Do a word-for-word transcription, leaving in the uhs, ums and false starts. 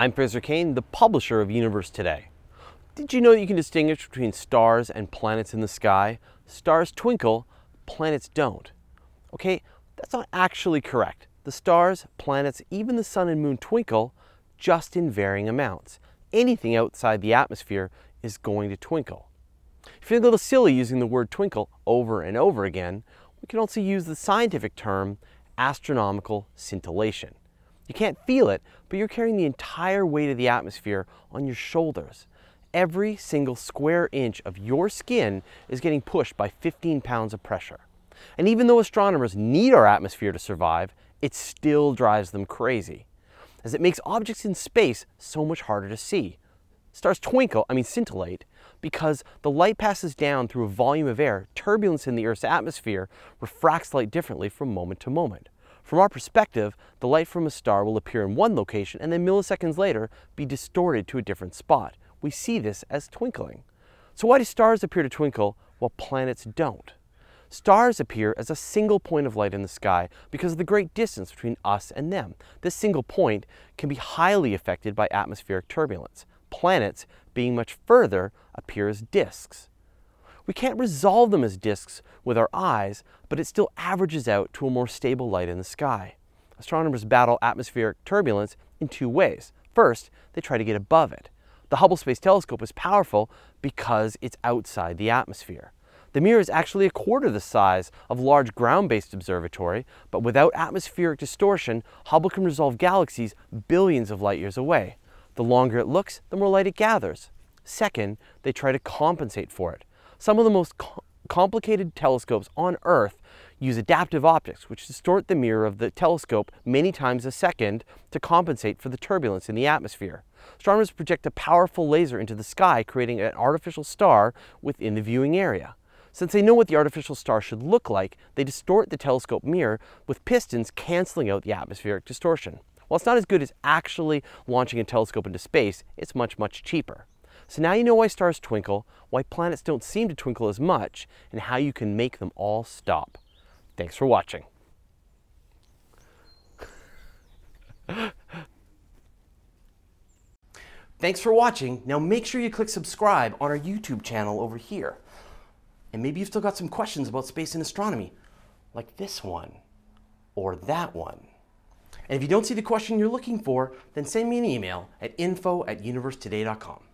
I'm Fraser Cain, the publisher of Universe Today. Did you know that you can distinguish between stars and planets in the sky? Stars twinkle, planets don't. Okay, that's not actually correct. The stars, planets, even the sun and moon twinkle, just in varying amounts. Anything outside the atmosphere is going to twinkle. If you're a little silly using the word twinkle over and over again, we can also use the scientific term astronomical scintillation. You can't feel it, but you're carrying the entire weight of the atmosphere on your shoulders. Every single square inch of your skin is getting pushed by fifteen pounds of pressure. And even though astronomers need our atmosphere to survive, it still drives them crazy, as it makes objects in space so much harder to see. Stars twinkle, I mean scintillate, because the light passes down through a volume of air. Turbulence in the Earth's atmosphere refracts light differently from moment to moment. From our perspective, the light from a star will appear in one location and then milliseconds later be distorted to a different spot. We see this as twinkling. So why do stars appear to twinkle while planets don't? Stars appear as a single point of light in the sky because of the great distance between us and them. This single point can be highly affected by atmospheric turbulence. Planets, being much further, appear as disks. We can't resolve them as disks with our eyes, but it still averages out to a more stable light in the sky. Astronomers battle atmospheric turbulence in two ways. First, they try to get above it. The Hubble Space Telescope is powerful because it's outside the atmosphere. The mirror is actually a quarter the size of a large ground-based observatory, but without atmospheric distortion, Hubble can resolve galaxies billions of light years away. The longer it looks, the more light it gathers. Second, they try to compensate for it. Some of the most co complicated telescopes on Earth use adaptive optics, which distort the mirror of the telescope many times a second to compensate for the turbulence in the atmosphere. Astronomers project a powerful laser into the sky, creating an artificial star within the viewing area. Since they know what the artificial star should look like, they distort the telescope mirror with pistons canceling out the atmospheric distortion. While it's not as good as actually launching a telescope into space, it's much, much cheaper. So now you know why stars twinkle, why planets don't seem to twinkle as much, and how you can make them all stop. Thanks for watching. Thanks for watching. Now make sure you click subscribe on our YouTube channel over here. And maybe you've still got some questions about space and astronomy, like this one or that one. And if you don't see the question you're looking for, then send me an email at info at universe today dot com.